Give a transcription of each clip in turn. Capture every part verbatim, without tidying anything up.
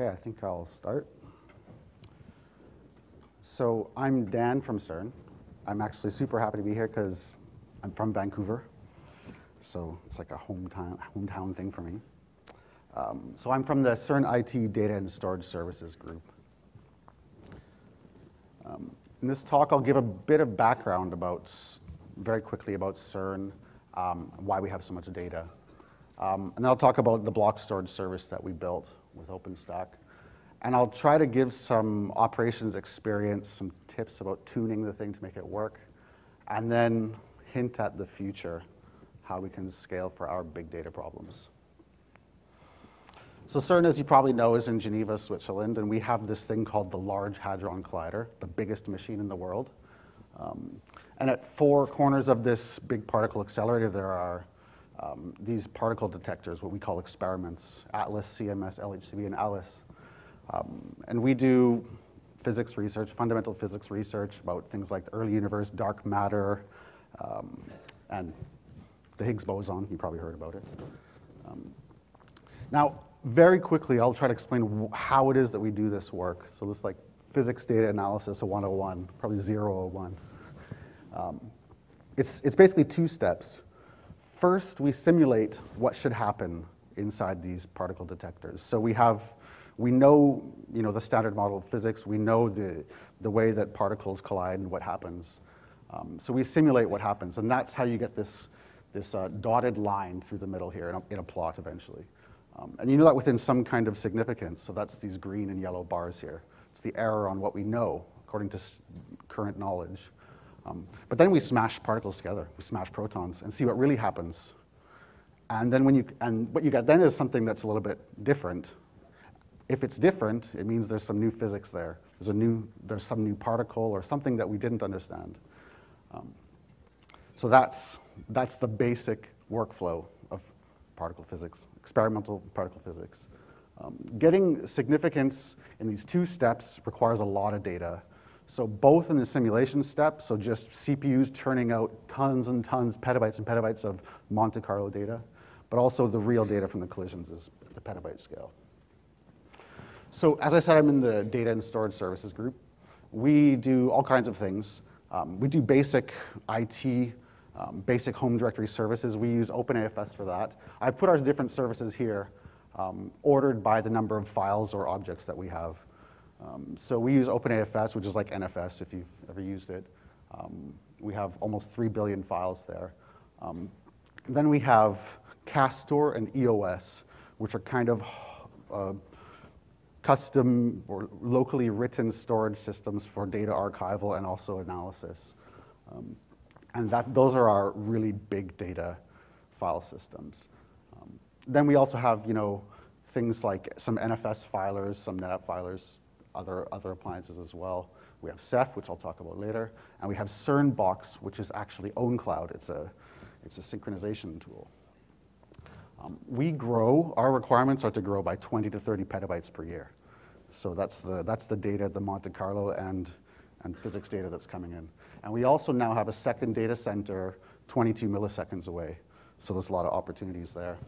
Okay, I think I'll start. So I'm Dan from CERN. I'm actually super happy to be here because I'm from Vancouver. So it's like a hometown, hometown thing for me. Um, so I'm from the CERN I T Data and Storage Services group. Um, in this talk, I'll give a bit of background about, very quickly about CERN, um, why we have so much data. Um, and then I'll talk about the block storage service that we built with OpenStack. And I'll try to give some operations experience, some tips about tuning the thing to make it work, and then hint at the future, how we can scale for our big data problems. So CERN, as you probably know, is in Geneva, Switzerland, and we have this thing called the Large Hadron Collider, the biggest machine in the world. Um, and at four corners of this big particle accelerator, there are um, these particle detectors, what we call experiments, ATLAS, C M S, L H C b, and ALICE. Um, and we do physics research, fundamental physics research about things like the early universe, dark matter, um, and the Higgs boson. You probably heard about it. Um, now, very quickly, I'll try to explain how it is that we do this work. So this is like physics data analysis one oh one, probably zero oh one. Um, it's, it's basically two steps. First, we simulate what should happen inside these particle detectors. So we have, we know, you know, the standard model of physics. We know the, the way that particles collide and what happens. Um, so we simulate what happens, and that's how you get this, this uh, dotted line through the middle here in a, in a plot eventually. Um, and you know that within some kind of significance, so that's these green and yellow bars here. It's the error on what we know, according to current knowledge. Um, but then we smash particles together, we smash protons, and see what really happens. And then when you, and what you get then is something that's a little bit different. If it's different, it means there's some new physics there. There's a new, there's some new particle or something that we didn't understand. Um, so that's, that's the basic workflow of particle physics, experimental particle physics. Um, getting significance in these two steps requires a lot of data. So both in the simulation step, so just C P Us churning out tons and tons, petabytes and petabytes of Monte Carlo data, but also the real data from the collisions is the petabyte scale. So as I said, I'm in the data and storage services group. We do all kinds of things. Um, we do basic I T, um, basic home directory services. We use OpenAFS for that. I've put our different services here, um, ordered by the number of files or objects that we have. Um, so we use OpenAFS, which is like N F S if you've ever used it. Um, we have almost three billion files there. Um, then we have Castor and E O S, which are kind of uh, custom or locally written storage systems for data archival and also analysis. Um, and that, those are our really big data file systems. Um, then we also have, you know, things like some N F S filers, some NetApp filers, other, other appliances as well. We have Ceph, which I'll talk about later, and we have CERNBox, which is actually OwnCloud. It's a, it's a synchronization tool. Um, we grow, our requirements are to grow by twenty to thirty petabytes per year. So that's the, that's the data, the Monte Carlo and, and physics data that's coming in. And we also now have a second data center twenty-two milliseconds away. So there's a lot of opportunities there.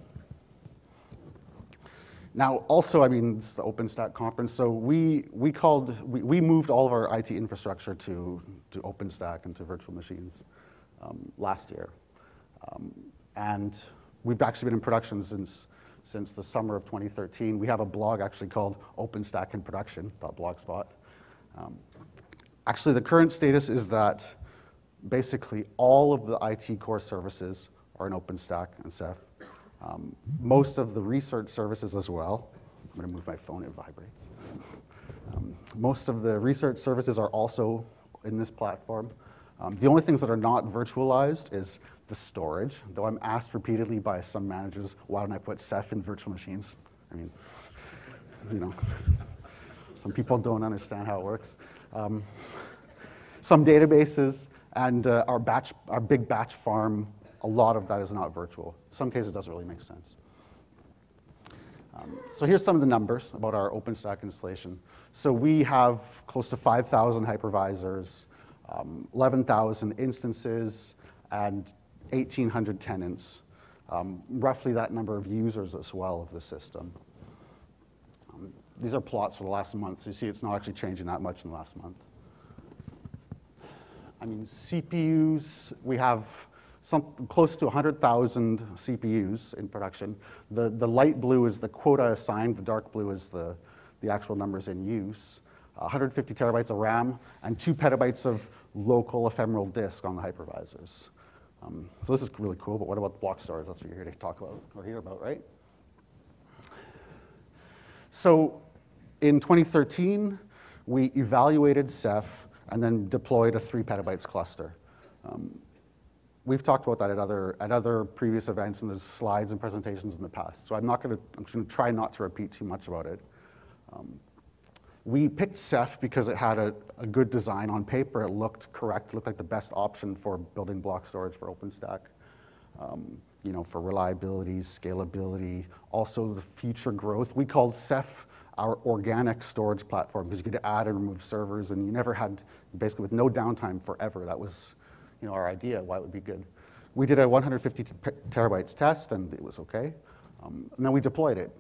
Now also, I mean, it's the OpenStack conference. So we, we called, we, we moved all of our I T infrastructure to, to OpenStack and to virtual machines um, last year. Um, and we've actually been in production since, since the summer of twenty thirteen. We have a blog actually called OpenStack in Production dot blogspot. Um, actually, the current status is that basically all of the I T core services are in OpenStack and Ceph. Um, most of the research services as well. I'm going to move my phone, it vibrates. Um, most of the research services are also in this platform. Um, the only things that are not virtualized is the storage, though I'm asked repeatedly by some managers, why don't I put Ceph in virtual machines? I mean, you know, some people don't understand how it works. Um, some databases and uh, our batch, our big batch farm, a lot of that is not virtual. In some cases, it doesn't really make sense. Um, so here's some of the numbers about our OpenStack installation. So we have close to five thousand hypervisors, um, eleven thousand instances, and eighteen hundred tenants, um, roughly that number of users as well of the system. Um, These are plots for the last month. So you see it's not actually changing that much in the last month. I mean, C P Us, we have some, close to one hundred thousand C P Us in production. The, the light blue is the quota assigned. The dark blue is the, the actual numbers in use. one hundred fifty terabytes of RAM and two petabytes of local ephemeral disk on the hypervisors. Um, so this is really cool, but what about the block storage? That's what you're here to talk about or hear about, right? So in twenty thirteen, we evaluated Ceph and then deployed a three petabytes cluster. Um, we've talked about that at other, at other previous events, and there's slides and presentations in the past. So I'm not going to, I'm going to try not to repeat too much about it. Um, We picked Ceph because it had a, a good design. On paper, it looked correct. It looked like the best option for building block storage for OpenStack, um, you know, for reliability, scalability, also the future growth. We called Ceph our organic storage platform because you could add and remove servers, and you never had, basically with no downtime forever. That was, you know, our idea why it would be good. We did a one hundred fifty terabytes test, and it was okay. Um, and then we deployed it.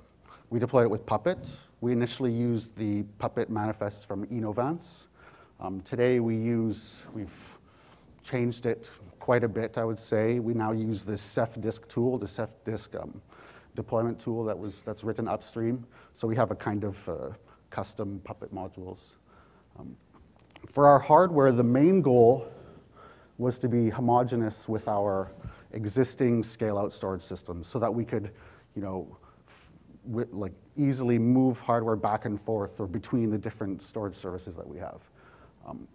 We deployed it with Puppet. We initially used the Puppet manifests from Enovance. Um, today we use, we've changed it quite a bit, I would say. We now use the Ceph disk tool, the Ceph disk um, deployment tool that was, that's written upstream. So we have a kind of uh, custom Puppet modules. Um, for our hardware, the main goal was to be homogeneous with our existing scale-out storage systems so that we could, you know, With, like easily move hardware back and forth or between the different storage services that we have. Um,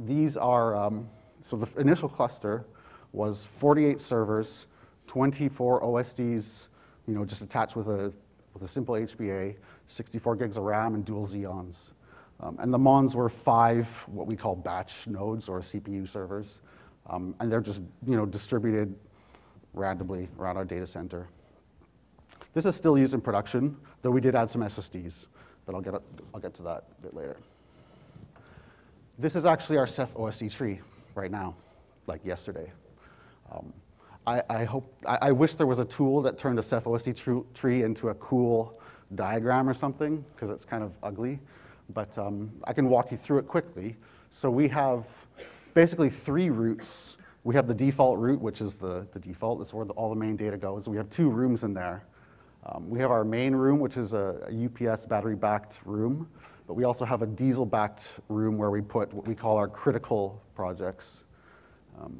these are, um, so the initial cluster was forty-eight servers, twenty-four O S Ds, you know, just attached with a, with a simple H B A, sixty-four gigs of RAM and dual Xeons. Um, and the mons were five what we call batch nodes or C P U servers. Um, and they're just, you know, distributed randomly around our data center. This is still used in production, though we did add some S S Ds, but I'll get, up, I'll get to that a bit later. This is actually our Ceph O S D tree right now, like yesterday. Um, I, I, hope, I, I wish there was a tool that turned a Ceph O S D tr tree into a cool diagram or something, because it's kind of ugly, but um, I can walk you through it quickly. So we have basically three routes. We have the default route, which is the, the default. That's where the, all the main data goes. We have two rooms in there. Um, we have our main room, which is a, a U P S battery-backed room, but we also have a diesel-backed room where we put what we call our critical projects. Um,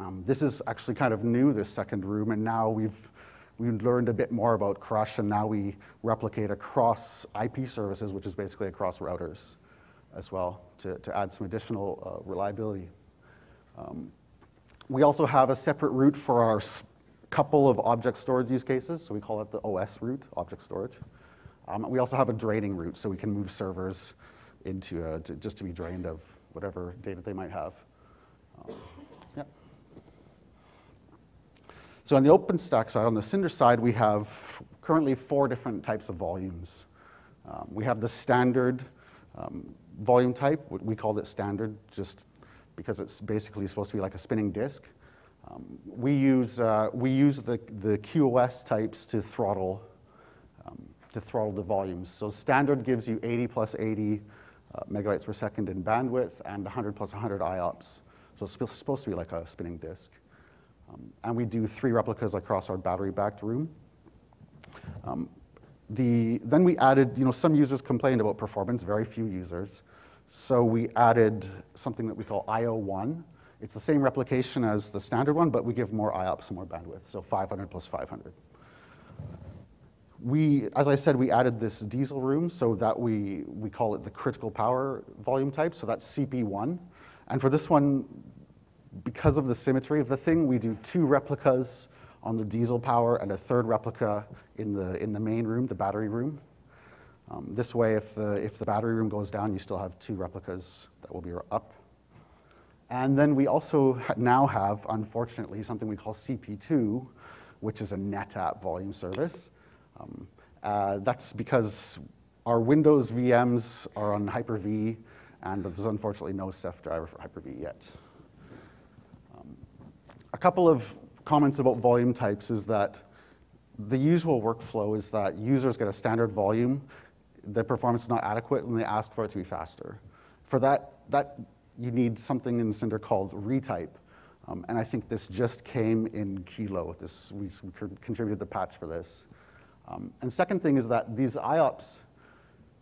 um, this is actually kind of new, this second room, and now we've, we've learned a bit more about CRUSH, and now we replicate across I P services, which is basically across routers as well, to, to add some additional uh, reliability. Um, we also have a separate route for our couple of object storage use cases, so we call it the O S route, object storage. Um, we also have a draining route, so we can move servers into a, to, just to be drained of whatever data they might have. Um, yeah. So on the OpenStack side, on the Cinder side, we have currently four different types of volumes. Um, we have the standard um, volume type. We called it standard just because it's basically supposed to be like a spinning disk. Um, we use uh, we use the the Q o S types to throttle um, to throttle the volumes. So standard gives you eighty plus eighty uh, megabytes per second in bandwidth and one hundred plus one hundred I O P S. So it's supposed to be like a spinning disk. Um, and we do three replicas across our battery-backed room. Um, the then we added, you know, some users complained about performance, very few users. So we added something that we call I O one. It's the same replication as the standard one, but we give more I O P S and more bandwidth, so five hundred plus five hundred. We, as I said, we added this diesel room, so that we, we call it the critical power volume type, so that's C P one. And for this one, because of the symmetry of the thing, we do two replicas on the diesel power and a third replica in the, in the main room, the battery room. Um, this way, if the, if the battery room goes down, you still have two replicas that will be up. And then we also now have, unfortunately, something we call C P two, which is a NetApp volume service. Um, uh, that's because our Windows V Ms are on Hyper V, and there's unfortunately no Ceph driver for Hyper V yet. Um, a couple of comments about volume types is that the usual workflow is that users get a standard volume. the performance is not adequate and they ask for it to be faster. For that, that you need something in Cinder called retype. Um, and I think this just came in Kilo. This, we contributed the patch for this. Um, and second thing is that these I O P S,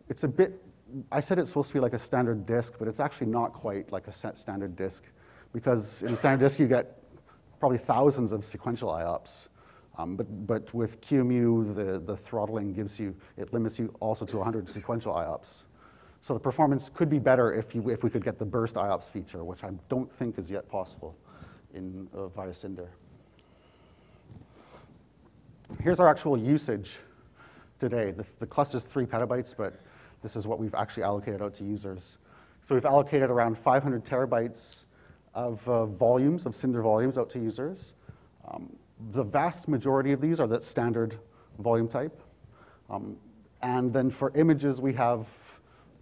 it's a bit, I said it's supposed to be like a standard disk, but it's actually not quite like a standard disk, because in a standard disk you get probably thousands of sequential I O P S. Um, but, but with Q M U, the, the throttling gives you, it limits you also to one hundred sequential I O P S. So the performance could be better if, you, if we could get the burst I O P S feature, which I don't think is yet possible in, uh, via Cinder. Here's our actual usage today. The, the cluster's three petabytes, but this is what we've actually allocated out to users. So we've allocated around five hundred terabytes of uh, volumes, of Cinder volumes out to users. Um, The vast majority of these are that standard volume type. Um, and then for images, we have,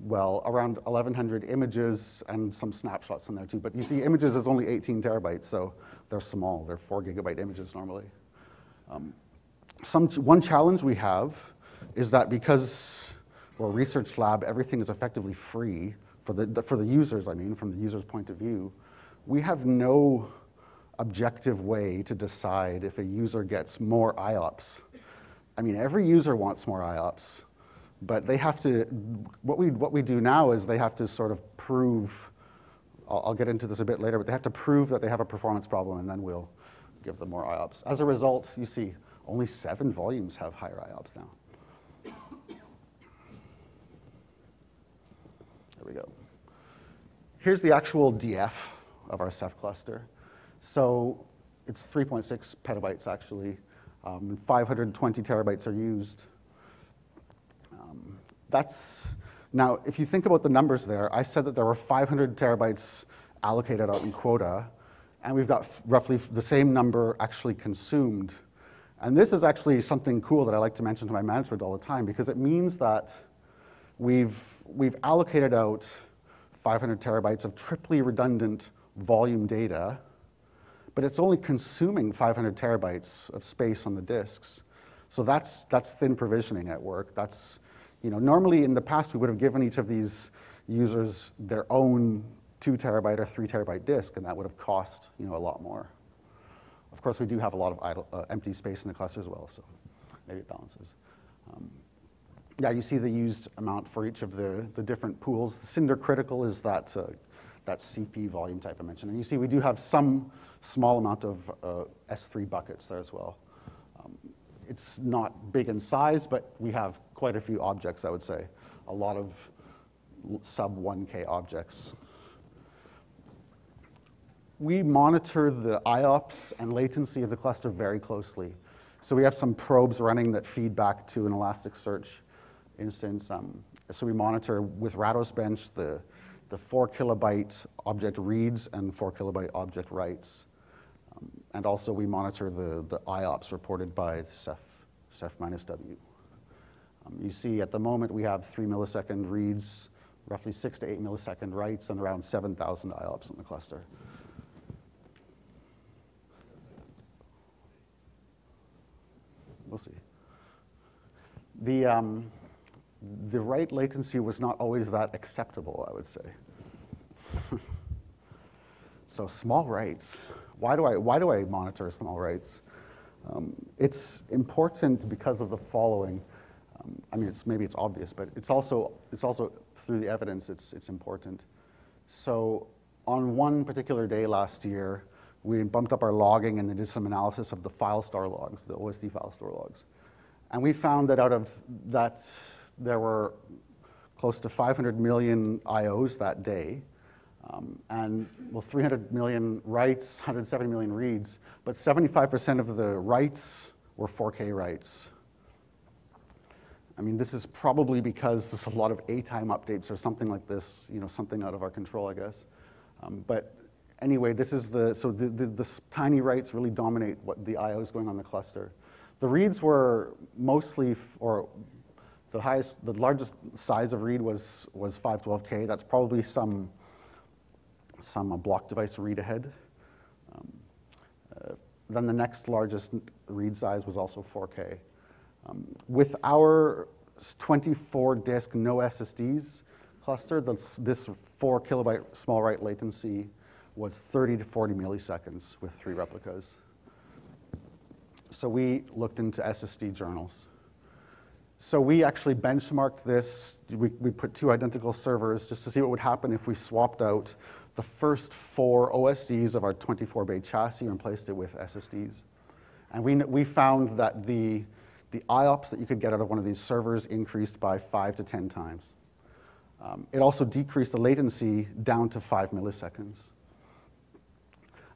well, around eleven hundred images and some snapshots in there too. But you see, images is only eighteen terabytes, so they're small. They're four gigabyte images normally. Um, some, one challenge we have is that because we're a research lab, everything is effectively free, for the, for the users, I mean, from the user's point of view. We have no objective way to decide if a user gets more I O P S. I mean, every user wants more I O P S, but they have to, what we, what we do now is they have to sort of prove, I'll, I'll get into this a bit later, but they have to prove that they have a performance problem, and then we'll give them more I O P S. As a result, you see, only seven volumes have higher I O P S now. There we go. Here's the actual D F of our Ceph cluster. So it's three point six petabytes, actually. Um, five hundred twenty terabytes are used. Um, that's, now, if you think about the numbers there, I said that there were five hundred terabytes allocated out in quota, and we've got roughly the same number actually consumed. And this is actually something cool that I like to mention to my management all the time, because it means that we've, we've allocated out five hundred terabytes of triply redundant volume data, but it's only consuming five hundred terabytes of space on the disks. So that's, that's thin provisioning at work. That's, you know, normally in the past we would have given each of these users their own two terabyte or three terabyte disk, and that would have cost, you know, a lot more. Of course, we do have a lot of idle, uh, empty space in the cluster as well, so maybe it balances. Um, yeah, you see the used amount for each of the, the different pools. The Cinder critical is that, uh, that C P volume type I mentioned. And you see we do have some small amount of uh, S three buckets there as well. Um, it's not big in size, but we have quite a few objects, I would say. A lot of sub one K objects. We monitor the I O P S and latency of the cluster very closely. So we have some probes running that feed back to an Elasticsearch instance. Um, so we monitor with Radosbench the the four kilobyte object reads and four kilobyte object writes. Um, and also we monitor the, the I O P S reported by Ceph, Ceph minus W. Um, you see at the moment we have three millisecond reads, roughly six to eight millisecond writes, and around seven thousand I O P S in the cluster. We'll see. The, um, The write latency was not always that acceptable, I would say. So small writes. Why do I why do I monitor small writes? Um, it's important because of the following. Um, I mean, it's maybe it's obvious, but it's also it's also through the evidence. It's it's important. So on one particular day last year, we bumped up our logging and then did some analysis of the file star logs, the O S D file store logs, and we found that out of that, there were close to five hundred million I Os that day, um, and well, three hundred million writes, one hundred seventy million reads, but seventy-five percent of the writes were four K writes. I mean, this is probably because there's a lot of A-time updates or something like this, you know, something out of our control, I guess. Um, but anyway, this is the, so the, the, the tiny writes really dominate what the I Os going on in the cluster. The reads were mostly, or The highest, the largest size of read was was five twelve K. That's probably some some uh, block device read ahead. Um, uh, then the next largest read size was also four K. Um, with our twenty-four disk, no S S Ds cluster, this, this four kilobyte small write latency was thirty to forty milliseconds with three replicas. So we looked into S S D journals. So we actually benchmarked this. We, we put two identical servers just to see what would happen if we swapped out the first four O S Ds of our twenty-four bay chassis and replaced it with S S Ds. And we, we found that the, the I O P S that you could get out of one of these servers increased by five to ten times. Um, it also decreased the latency down to five milliseconds.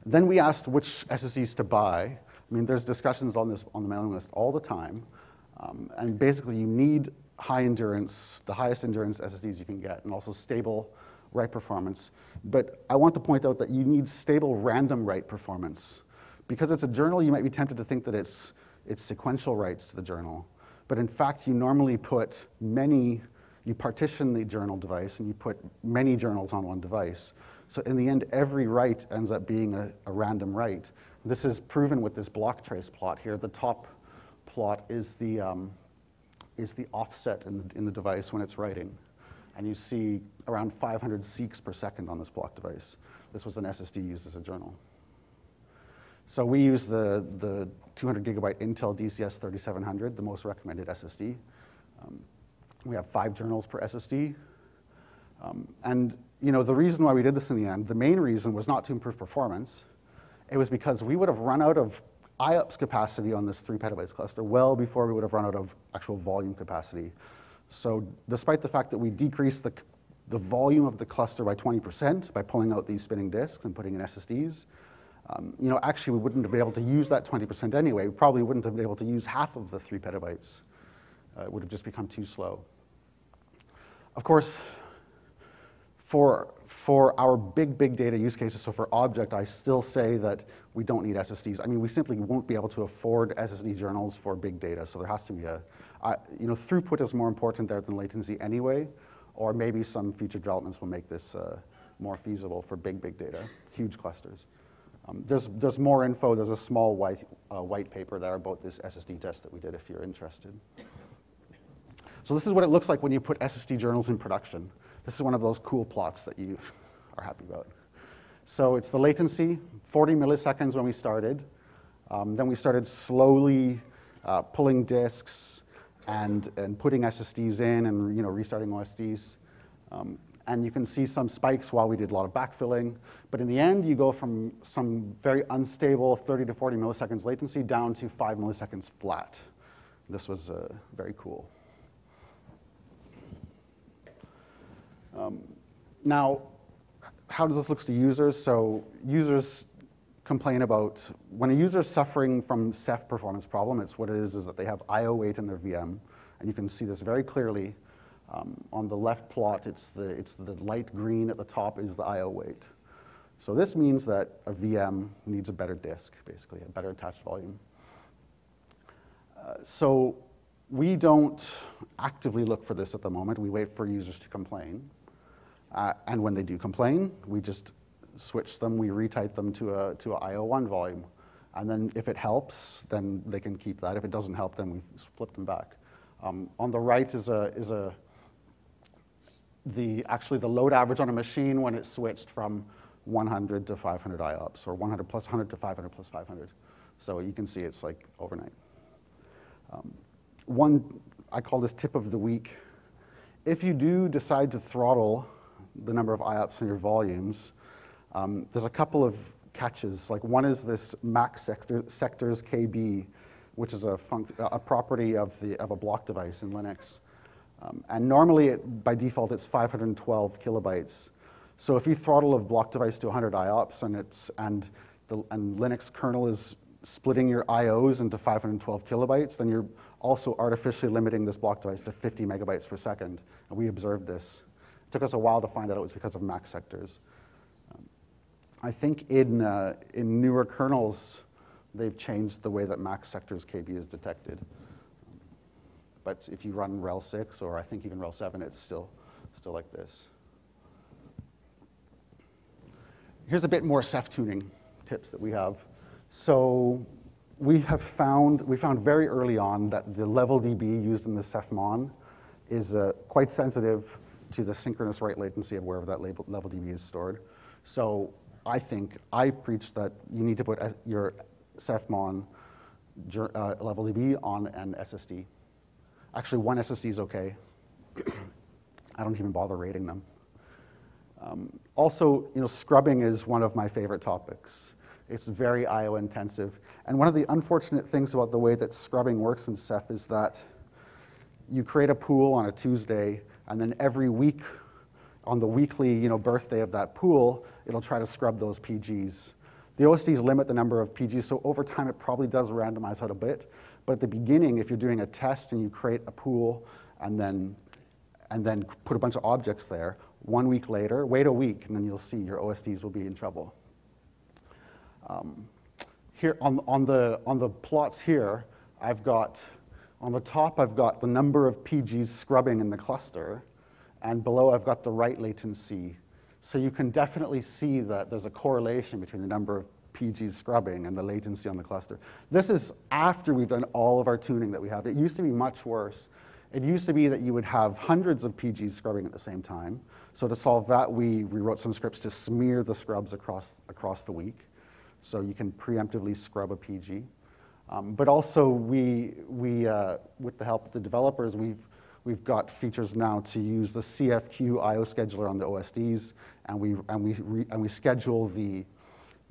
Then we asked which S S Ds to buy. I mean, there's discussions on this on the mailing list all the time. Um, and basically, you need high endurance, the highest endurance S S Ds you can get, and also stable write performance. But I want to point out that you need stable random write performance. Because it's a journal, you might be tempted to think that it's, it's sequential writes to the journal. But in fact, you normally put many, you partition the journal device, and you put many journals on one device. So in the end, every write ends up being a, a random write. This is proven with this block trace plot here. The top plot is the, um, is the offset in the, in the device when it's writing. And you see around five hundred seeks per second on this block device. This was an S S D used as a journal. So we use the, the two hundred gigabyte Intel D C S thirty-seven hundred, the most recommended S S D. Um, we have five journals per S S D. Um, and you know, the reason why we did this in the end, the main reason was not to improve performance. It was because we would have run out of I O P S capacity on this three petabytes cluster well before we would have run out of actual volume capacity. So despite the fact that we decreased the, the volume of the cluster by twenty percent by pulling out these spinning disks and putting in S S Ds, um, you know, actually we wouldn't have been able to use that twenty percent anyway. We probably wouldn't have been able to use half of the three petabytes. Uh, it would have just become too slow. Of course, For, for our big, big data use cases, so for object, I still say that we don't need S S Ds. I mean, we simply won't be able to afford S S D journals for big data, so there has to be a, uh, you know, throughput is more important there than latency anyway, or maybe some future developments will make this uh, more feasible for big, big data, huge clusters. Um, there's, there's more info. There's a small white, uh, white paper there about this S S D test that we did if you're interested. So this is what it looks like when you put S S D journals in production. This is one of those cool plots that you are happy about. So it's the latency, forty milliseconds when we started. Um, then we started slowly uh, pulling disks and, and putting S S Ds in and you know, restarting O S Ds. Um, and you can see some spikes while we did a lot of backfilling. But in the end, you go from some very unstable thirty to forty milliseconds latency down to five milliseconds flat. This was uh, very cool. Um, now, how does this look to users? So users complain about, when a user is suffering from Ceph performance problem, it's what it is, is that they have I O weight in their V M. And you can see this very clearly. Um, on the left plot, it's the, it's the light green at the top is the I O weight. So this means that a V M needs a better disk, basically, a better attached volume. Uh, so we don't actively look for this at the moment. We wait for users to complain. Uh, and when they do complain, we just switch them, we retype them to a, to a I O one volume. And then if it helps, then they can keep that. If it doesn't help, then we flip them back. Um, on the right is a, is a the, actually the load average on a machine when it switched from one hundred to five hundred I O P S, or one hundred plus one hundred to five hundred plus five hundred. So you can see it's like overnight. Um, One, I call this tip of the week. If you do decide to throttle the number of I O P S in your volumes, um, there's a couple of catches. Like one is this max sector, sectors K B, which is a, func a property of, the, of a block device in Linux. Um, and normally, it, by default, it's five hundred twelve kilobytes. So if you throttle a block device to one hundred I O P S and, it's, and, the, and Linux kernel is splitting your I Os into five hundred twelve kilobytes, then you're also artificially limiting this block device to fifty megabytes per second. And we observed this. It took us a while to find out it was because of max sectors. Um, I think in, uh, in newer kernels, they've changed the way that max sectors K B is detected. Um, but if you run RHEL six, or I think even RHEL seven, it's still, still like this. Here's a bit more Ceph tuning tips that we have. So we have found, we found very early on that the LevelDB used in the Ceph mon is uh, quite sensitive to the synchronous write latency of wherever that label, LevelDB is stored. So I think, I preach that you need to put your CephMon uh, LevelDB on an S S D. Actually, one S S D is okay. I don't even bother rating them. Um, also, you know, scrubbing is one of my favorite topics. It's very I O intensive. And one of the unfortunate things about the way that scrubbing works in Ceph is that you create a pool on a Tuesday, and then every week, on the weekly you know, birthday of that pool, it'll try to scrub those P Gs. The O S Ds limit the number of P Gs, so over time it probably does randomize out a bit. But at the beginning, if you're doing a test and you create a pool and then, and then put a bunch of objects there, one week later, wait a week, and then you'll see your O S Ds will be in trouble. Um, here on, on, the, on the plots here, I've got, on the top I've got the number of P Gs scrubbing in the cluster, and below I've got the write latency. So you can definitely see that there's a correlation between the number of P Gs scrubbing and the latency on the cluster. This is after we've done all of our tuning that we have. It used to be much worse. It used to be that you would have hundreds of P Gs scrubbing at the same time. So to solve that, we rewrote some scripts to smear the scrubs across, across the week. So you can preemptively scrub a P G. Um, but also, we, we uh, with the help of the developers, we've, we've got features now to use the C F Q I O scheduler on the O S Ds, and we, and we, re, and we schedule the,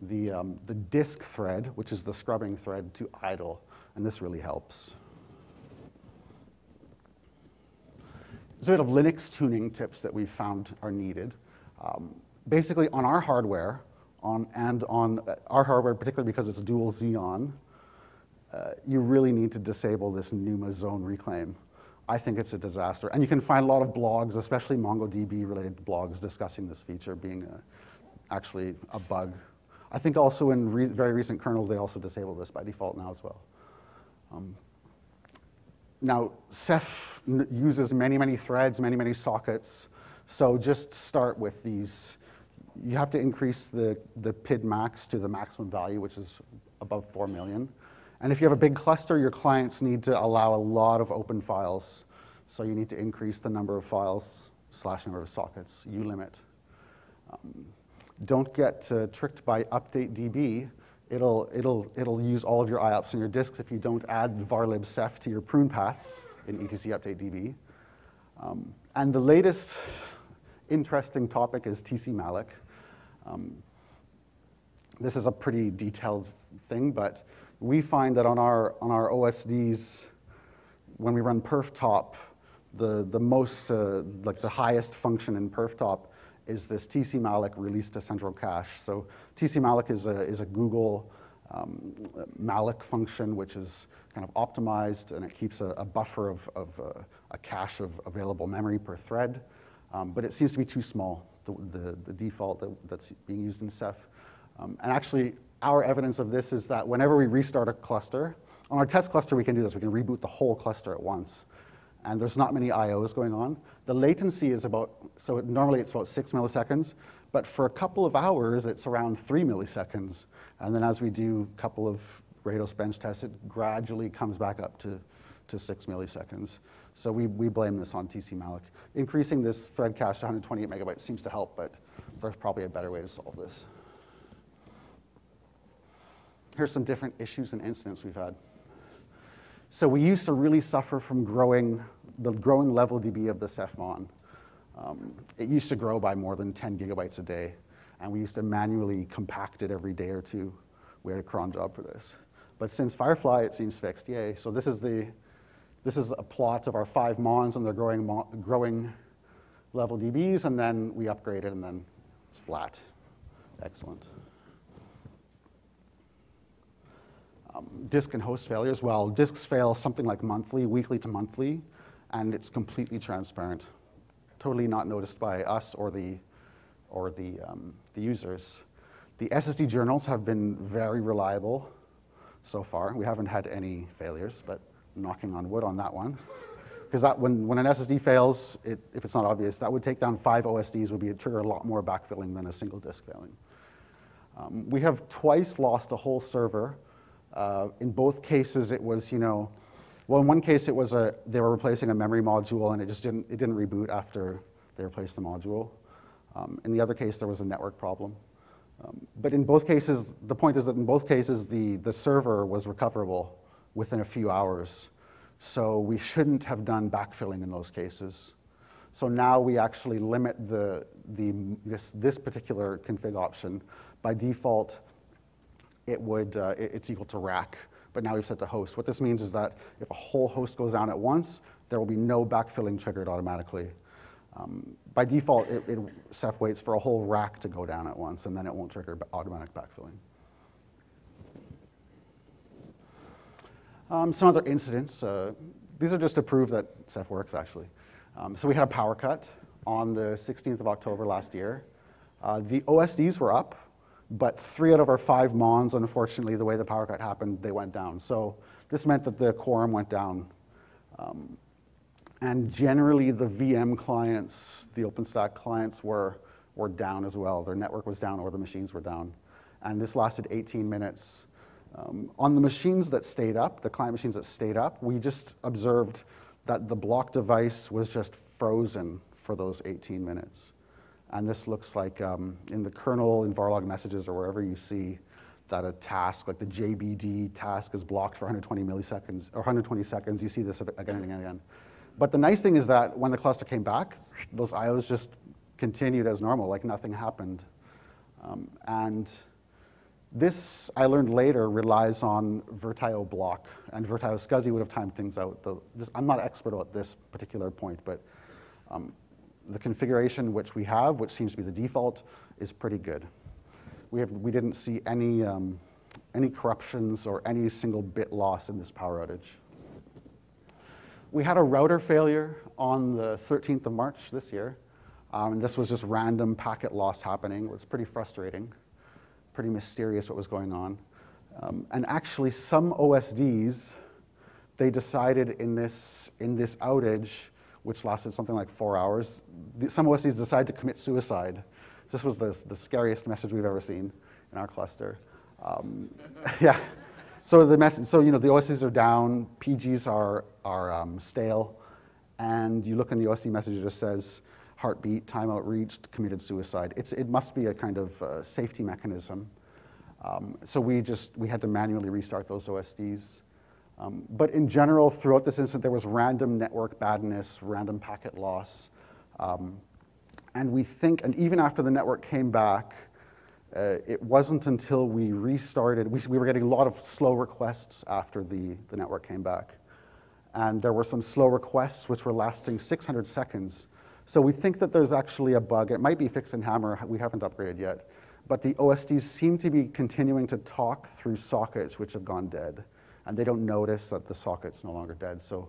the, um, the disk thread, which is the scrubbing thread, to idle. And this really helps. There's a bit of Linux tuning tips that we've found are needed. Um, basically, on our hardware, on, and on our hardware, particularly because it's dual Xeon, uh, you really need to disable this NUMA zone reclaim. I think it's a disaster. And you can find a lot of blogs, especially MongoDB-related blogs, discussing this feature being a, actually a bug. I think also in re very recent kernels, they also disable this by default now as well. Um, Now, Ceph uses many, many threads, many, many sockets. So just start with these. You have to increase the, the P I D max to the maximum value, which is above four million. And if you have a big cluster, your clients need to allow a lot of open files. So you need to increase the number of files slash number of sockets you limit. Um, don't get uh, tricked by update D B. It'll, it'll, it'll use all of your I O P S and your disks if you don't add varlib Ceph to your prune paths in etc update D B. Um, and the latest interesting topic is TCMalloc. Um, this is a pretty detailed thing, but we find that on our, on our O S Ds, when we run perftop, the, the most, uh, like the highest function in perftop is this TCMalloc release to central cache. So TCMalloc is a, is a Google um, malloc function, which is kind of optimized, and it keeps a, a buffer of, of uh, a cache of available memory per thread. Um, but it seems to be too small, the, the, the default that, that's being used in Ceph. Um, and actually, our evidence of this is that whenever we restart a cluster, on our test cluster, we can do this. We can reboot the whole cluster at once. And there's not many I Os going on. The latency is about, so it, normally it's about six milliseconds, but for a couple of hours, it's around three milliseconds. And then as we do a couple of Radosbench tests, it gradually comes back up to, to six milliseconds. So we, we blame this on TCMalloc. Increasing this thread cache to one hundred twenty-eight megabytes seems to help, but there's probably a better way to solve this. Here's some different issues and incidents we've had. So we used to really suffer from growing the growing LevelDB of the CephMon. Um, it used to grow by more than ten gigabytes a day, and we used to manually compact it every day or two. We had a cron job for this. But since Firefly, it seems fixed, yay. So this is, the, this is a plot of our five mons and their growing, growing LevelDBs, and then we upgrade it, and then it's flat. Excellent. Um, disk and host failures. Well, disks fail something like monthly, weekly to monthly, and it's completely transparent, totally not noticed by us or the, or the, um, the users. The S S D journals have been very reliable so far. We haven't had any failures, but knocking on wood on that one. Because that when, when an S S D fails, it, if it's not obvious, that would take down five O S Ds, would be a trigger a lot more backfilling than a single disk failing. Um, we have twice lost a whole server. Uh, in both cases, it was, you know, Well, in one case, it was a, they were replacing a memory module, and it just didn't, it didn't reboot after they replaced the module. Um, in the other case, there was a network problem. Um, but in both cases, the point is that in both cases, the, the server was recoverable within a few hours. So we shouldn't have done backfilling in those cases. So now we actually limit the, the, this, this particular config option. By default, it would, uh, it, it's equal to rack, but now we've set to host. What this means is that if a whole host goes down at once, there will be no backfilling triggered automatically. Um, by default, it, it, Ceph waits for a whole rack to go down at once, and then it won't trigger automatic backfilling. Um, some other incidents. Uh, these are just to prove that Ceph works, actually. Um, so we had a power cut on the sixteenth of October last year. Uh, the O S Ds were up, but three out of our five mons, unfortunately, the way the power cut happened, they went down. So this meant that the quorum went down. Um, and generally, the V M clients, the OpenStack clients, were, were down as well. Their network was down or the machines were down. And this lasted eighteen minutes. Um, on the machines that stayed up, the client machines that stayed up, we just observed that the block device was just frozen for those eighteen minutes. And this looks like um, in the kernel, in Varlog messages, or wherever you see that a task, like the J B D task, is blocked for one hundred twenty milliseconds, or one hundred twenty seconds, you see this again and again. But the nice thing is that when the cluster came back, those I Os just continued as normal, like nothing happened. Um, and this, I learned later, relies on Vertio block, and Vertio SCSI would have timed things out. The, this, I'm not an expert about this particular point, but um, the configuration which we have, which seems to be the default, is pretty good. We, have, we didn't see any, um, any corruptions or any single bit loss in this power outage. We had a router failure on the thirteenth of March this year. Um, this was just random packet loss happening. It was pretty frustrating. Pretty mysterious what was going on. Um, and actually some O S Ds, they decided in this, in this outage, which lasted something like four hours, some O S Ds decided to commit suicide. This was the, the scariest message we've ever seen in our cluster. Um, yeah, so the message, so you know, the O S Ds are down, P Gs are, are um, stale, and you look in the O S D message, it just says, heartbeat, timeout reached, committed suicide. It's, it must be a kind of uh, safety mechanism. Um, so we just, we had to manually restart those O S Ds. Um, but in general, throughout this incident, there was random network badness, random packet loss. Um, and we think, and even after the network came back, uh, it wasn't until we restarted, we, we were getting a lot of slow requests after the, the network came back. And there were some slow requests which were lasting six hundred seconds. So we think that there's actually a bug. It might be fixed in Hammer. We haven't upgraded yet. But the O S Ds seem to be continuing to talk through sockets which have gone dead. And they don't notice that the socket's no longer dead. So,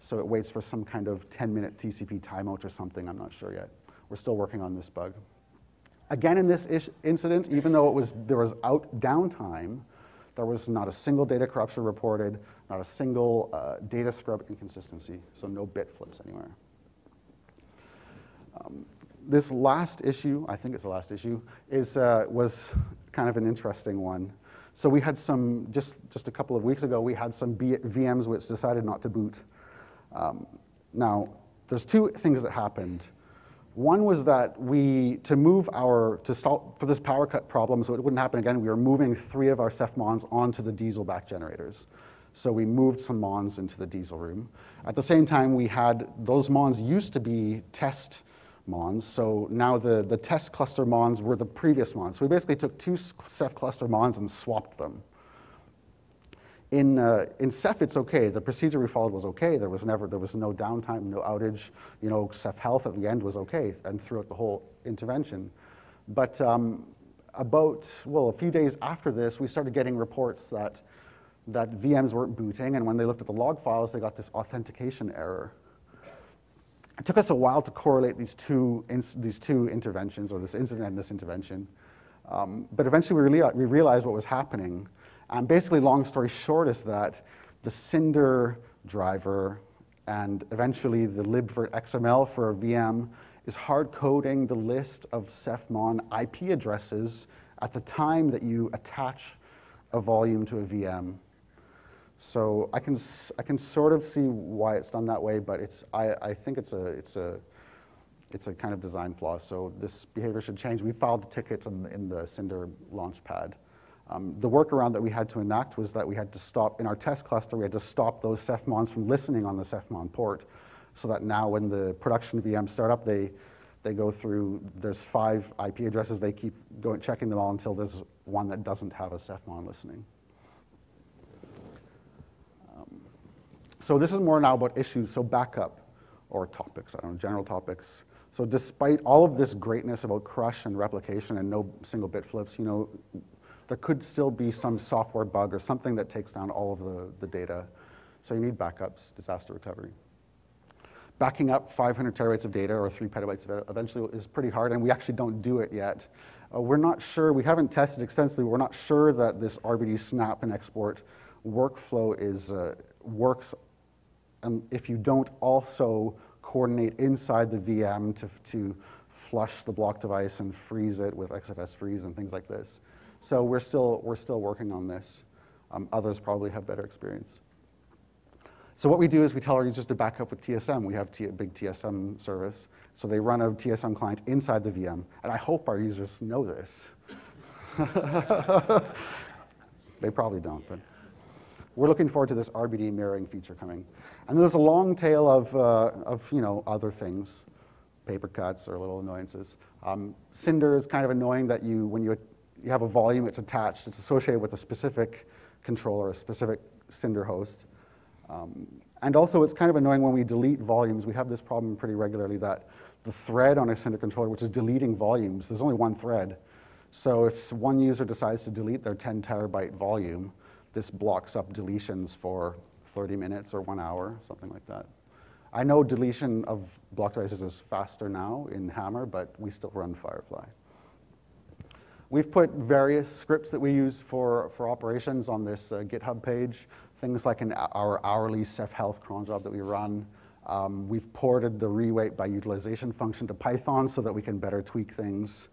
so it waits for some kind of ten minute T C P timeout or something. I'm not sure yet. We're still working on this bug. Again, in this ish incident, even though it was, there was out downtime, there was not a single data corruption reported, not a single uh, data scrub inconsistency. So no bit flips anywhere. Um, this last issue, I think it's the last issue, is, uh, was kind of an interesting one. So we had some, just, just a couple of weeks ago, we had some V Ms which decided not to boot. Um, now, there's two things that happened. One was that we, to move our, to solve for this power cut problem so it wouldn't happen again, we were moving three of our Ceph mons onto the diesel back generators. So we moved some mons into the diesel room. At the same time, we had, those mons used to be test mons, so now the, the test cluster mons were the previous mons. So we basically took two Ceph cluster mons and swapped them. In, uh, in Ceph, it's okay. The procedure we followed was okay. There was never, there was no downtime, no outage. You know, Ceph health at the end was okay, and throughout the whole intervention. But um, about, well, a few days after this, we started getting reports that, that V Ms weren't booting, and when they looked at the log files, they got this authentication error. It took us a while to correlate these two, these two interventions, or this incident and this intervention. Um, but eventually we, really, we realized what was happening. And basically, long story short is that the Cinder driver and eventually the libvirt X M L for a V M is hard coding the list of Cephmon I P addresses at the time that you attach a volume to a V M. So I can I can sort of see why it's done that way, but it's I, I think it's a it's a it's a kind of design flaw. So this behavior should change. We filed a ticket in, in the Cinder launch pad. Um, the workaround that we had to enact was that we had to stop in our test cluster. We had to stop those Cephmons from listening on the Cephmon port, so that now when the production V Ms start up, they they go through. There's five I P addresses. They keep going checking them all until there's one that doesn't have a Cephmon listening. So this is more now about issues, so backup or topics, I don't know, general topics. So despite all of this greatness about CRUSH and replication and no single bit flips, you know, there could still be some software bug or something that takes down all of the, the data. So you need backups, disaster recovery. Backing up five hundred terabytes of data or three petabytes of it eventually is pretty hard, and we actually don't do it yet. Uh, we're not sure, we haven't tested extensively, we're not sure that this R B D snap and export workflow is uh, works Um, if you don't also coordinate inside the V M to, to flush the block device and freeze it with X F S freeze and things like this. So we're still, we're still working on this. Um, others probably have better experience. So what we do is we tell our users to back up with T S M. We have a big T S M service. So they run a T S M client inside the V M. And I hope our users know this. They probably don't, but. We're looking forward to this R B D mirroring feature coming. And there's a long tail of, uh, of you know, other things, paper cuts or little annoyances. Um, Cinder is kind of annoying that you, when you, you have a volume, it's attached, it's associated with a specific controller, a specific Cinder host. Um, and also it's kind of annoying when we delete volumes. We have this problem pretty regularly that the thread on a Cinder controller, which is deleting volumes, there's only one thread. So if one user decides to delete their ten terabyte volume, this blocks up deletions for thirty minutes or one hour, something like that. I know deletion of block devices is faster now in Hammer, but we still run Firefly. We've put various scripts that we use for, for operations on this uh, GitHub page, things like an, our hourly Ceph health cron job that we run. Um, we've ported the reweight by utilization function to Python so that we can better tweak things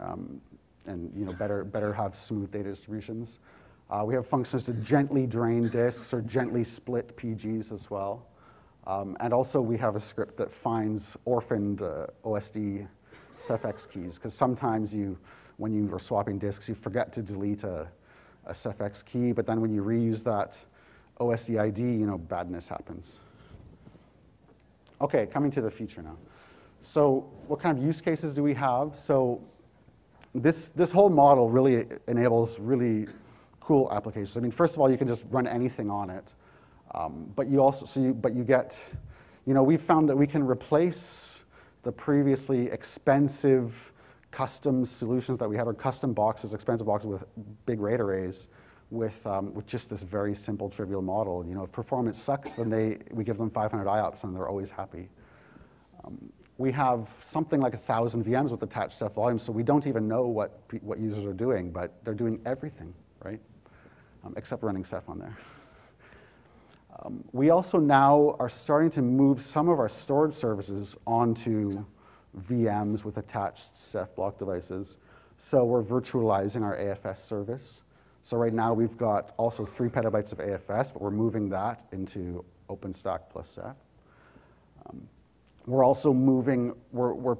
um, and you know, better, better have smooth data distributions. Uh, we have functions to gently drain disks or gently split P Gs as well. Um, and also we have a script that finds orphaned uh, O S D CephX keys, because sometimes you, when you are swapping disks, you forget to delete a, a CephX key, but then when you reuse that O S D I D, you know, badness happens. Okay, coming to the future now. So what kind of use cases do we have? So this, this whole model really enables really cool applications. I mean, first of all, you can just run anything on it, um, but you also, so you, but you get, you know, we've found that we can replace the previously expensive custom solutions that we had, or custom boxes, expensive boxes with big RAID arrays, with um, with just this very simple, trivial model. You know, if performance sucks, then they we give them five hundred I O P S, and they're always happy. Um, we have something like a thousand V Ms with attached Ceph volumes, so we don't even know what what users are doing, but they're doing everything, right? Um, except running Ceph on there. Um, we also now are starting to move some of our storage services onto V Ms with attached Ceph block devices. So we're virtualizing our A F S service. So right now we've got also three petabytes of A F S, but we're moving that into OpenStack plus Ceph. Um, we're also moving, we're, we're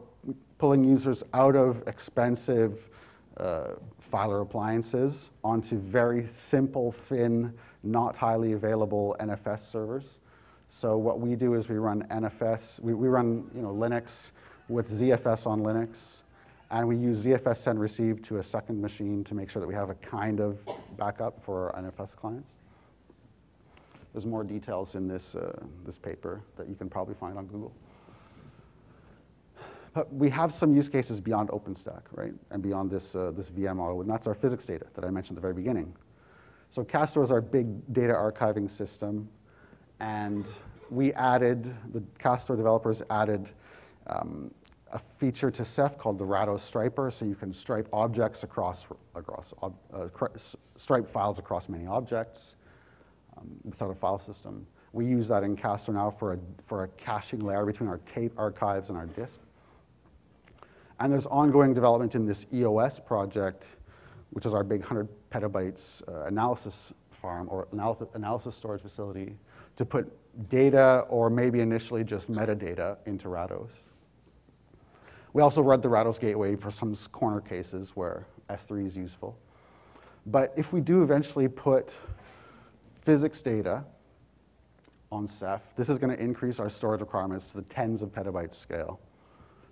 pulling users out of expensive uh, Filer appliances onto very simple, thin, not highly available N F S servers. So what we do is we run N F S, we, we run you know, Linux with Z F S on Linux, and we use Z F S send receive to a second machine to make sure that we have a kind of backup for our N F S clients. There's more details in this, uh, this paper that you can probably find on Google. But we have some use cases beyond OpenStack, right, and beyond this, uh, this V M model, and that's our physics data that I mentioned at the very beginning. So Castor is our big data archiving system, and we added, the Castor developers added um, a feature to Ceph called the Rados striper, so you can stripe objects across, across uh, stripe files across many objects um, without a file system. We use that in Castor now for a, for a caching layer between our tape archives and our disk. And there's ongoing development in this E O S project, which is our big one hundred petabytes uh, analysis farm or analysis storage facility to put data or maybe initially just metadata into Rados. We also read the Rados gateway for some corner cases where S three is useful. But if we do eventually put physics data on Ceph, this is going to increase our storage requirements to the tens of petabytes scale.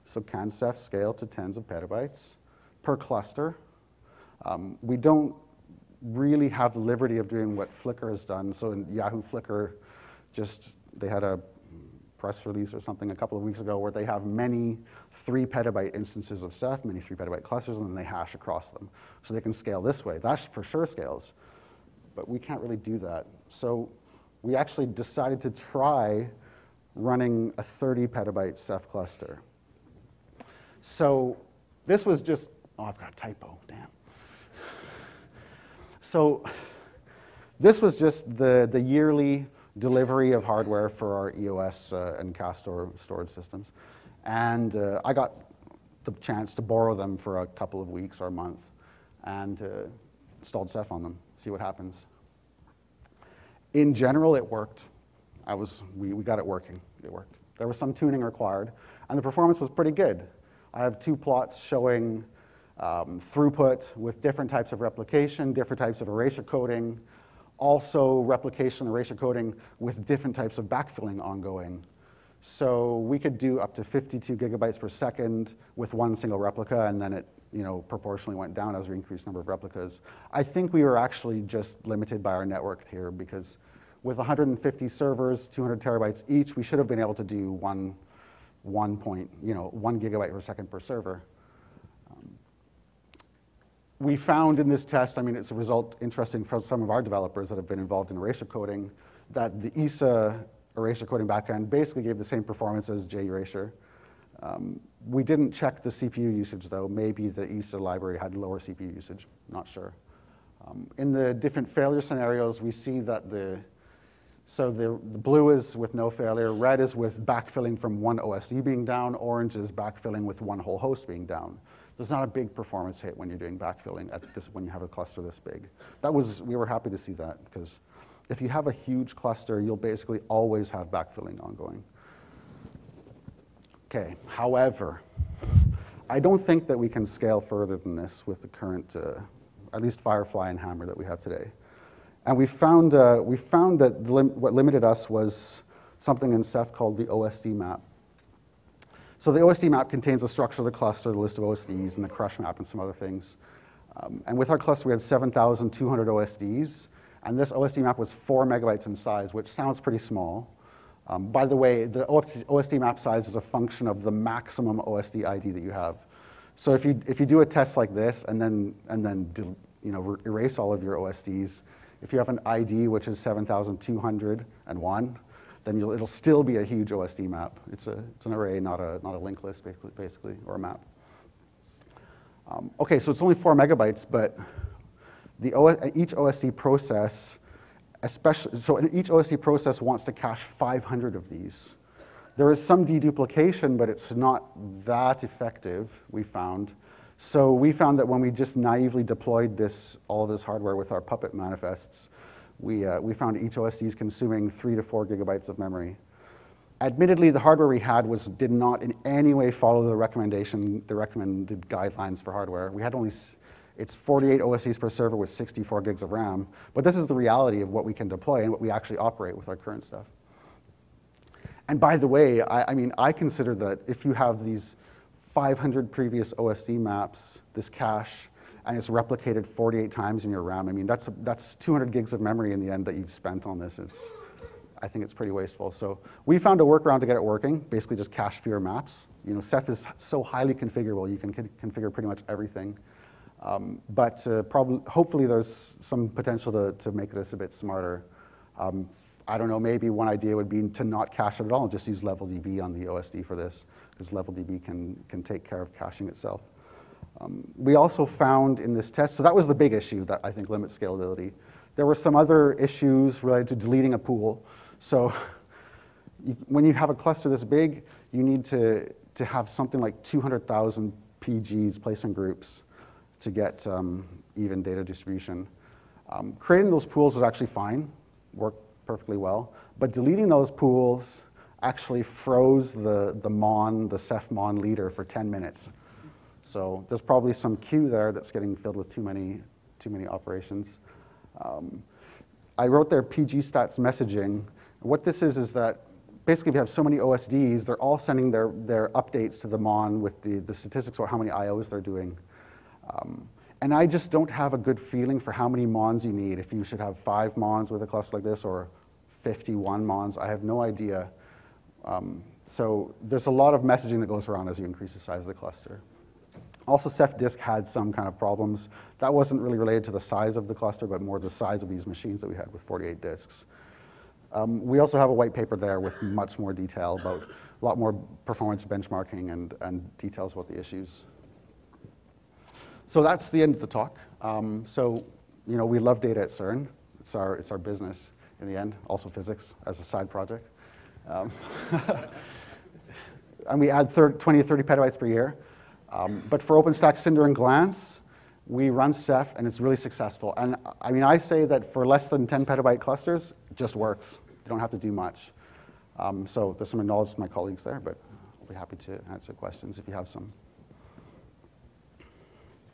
So can Ceph scale to tens of petabytes per cluster? Um, we don't really have the liberty of doing what Flickr has done. So in Yahoo Flickr, just they had a press release or something a couple of weeks ago where they have many three petabyte instances of Ceph, many three petabyte clusters, and then they hash across them. So they can scale this way. That for sure scales, but we can't really do that. So we actually decided to try running a thirty petabyte Ceph cluster. So this was just, oh, I've got a typo, damn. So this was just the, the yearly delivery of hardware for our E O S uh, and Castor storage systems. And uh, I got the chance to borrow them for a couple of weeks or a month and uh, installed Ceph on them, see what happens. In general, it worked. I was, we, we got it working, it worked. There was some tuning required, and the performance was pretty good. I have two plots showing um, throughput with different types of replication, different types of erasure coding, also replication erasure coding with different types of backfilling ongoing. So we could do up to fifty-two gigabytes per second with one single replica, and then it you know, proportionally went down as we increased the number of replicas. I think we were actually just limited by our network here because with one hundred fifty servers, two hundred terabytes each, we should have been able to do one, one point, you know, one gigabyte per second per server. Um, we found in this test, I mean, it's a result interesting for some of our developers that have been involved in erasure coding, that the I S A erasure coding backend basically gave the same performance as J erasure. Um, we didn't check the C P U usage, though. Maybe the I S A library had lower C P U usage, not sure. Um, in the different failure scenarios, we see that the, so the, the blue is with no failure, red is with backfilling from one O S D being down, orange is backfilling with one whole host being down. There's not a big performance hit when you're doing backfilling at this, when you have a cluster this big. That was, we were happy to see that, because if you have a huge cluster, you'll basically always have backfilling ongoing. Okay, however, I don't think that we can scale further than this with the current, uh, at least Firefly and Hammer that we have today. And we found, uh, we found that the lim what limited us was something in Ceph called the O S D map. So the O S D map contains the structure of the cluster, the list of O S Ds, and the CRUSH map and some other things. Um, and with our cluster, we had seven thousand two hundred O S Ds, and this O S D map was four megabytes in size, which sounds pretty small. Um, by the way, the O S D map size is a function of the maximum O S D I D that you have. So if you if you do a test like this and then and then you know erase all of your O S Ds, if you have an I D which is seven thousand two hundred one, then you'll, it'll still be a huge O S D map. It's a it's an array, not a not a linked list basically, basically or a map. Um, okay, so it's only four megabytes, but the each O S D process. Especially, so in each O S D process wants to cache five hundred of these. There is some deduplication, but it's not that effective, we found. So we found that when we just naively deployed this, all of this hardware with our Puppet manifests, we, uh, we found each O S D is consuming three to four gigabytes of memory. Admittedly, the hardware we had was, did not in any way follow the recommendation, the recommended guidelines for hardware. We had only It's forty-eight O S Ds per server with sixty-four gigs of RAM, but this is the reality of what we can deploy and what we actually operate with our current stuff. And by the way, I, I mean, I consider that if you have these five hundred previous O S D maps, this cache, and it's replicated forty-eight times in your RAM, I mean, that's, a, that's two hundred gigs of memory in the end that you've spent on this. It's, I think it's pretty wasteful. So we found a workaround to get it working, basically just cache fewer maps. You know, Ceph is so highly configurable, you can configure pretty much everything. Um, but uh, probably, hopefully there's some potential to, to make this a bit smarter. Um, I don't know, maybe one idea would be to not cache it at all, just use LevelDB on the O S D for this, because LevelDB can, can take care of caching itself. Um, we also found in this test, so that was the big issue that I think limits scalability. There were some other issues related to deleting a pool. So you, when you have a cluster this big, you need to, to have something like two hundred thousand P Gs, placement groups, to get um, even data distribution. Um, creating those pools was actually fine, worked perfectly well, but deleting those pools actually froze the, the mon, the Ceph mon leader for ten minutes. So there's probably some queue there that's getting filled with too many, too many operations. Um, I wrote there P G stats messaging. What this is is that basically if you have so many O S Ds, they're all sending their, their updates to the mon with the, the statistics about how many I Os they're doing. Um, and I just don't have a good feeling for how many mons you need, if you should have five mons with a cluster like this or fifty-one mons. I have no idea. Um, so there's a lot of messaging that goes around as you increase the size of the cluster. Also, Ceph disk had some kind of problems. That wasn't really related to the size of the cluster, but more the size of these machines that we had with forty-eight disks. Um, we also have a white paper there with much more detail about a lot more performance benchmarking and, and details about the issues. So that's the end of the talk. Um, so, you know, we love data at CERN. It's our, it's our business in the end, also physics as a side project. Um, and we add thirty, twenty to thirty petabytes per year. Um, but for OpenStack, Cinder, and Glance, we run Ceph, and it's really successful. And I mean, I say that for less than ten petabyte clusters, it just works. You don't have to do much. Um, so there's some knowledge to my colleagues there, but I'll be happy to answer questions if you have some.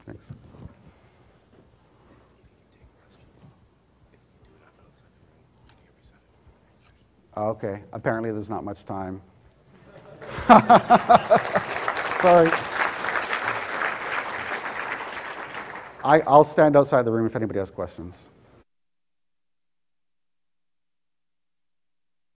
Thanks. Okay, apparently there's not much time. Sorry. I, I'll stand outside the room if anybody has questions.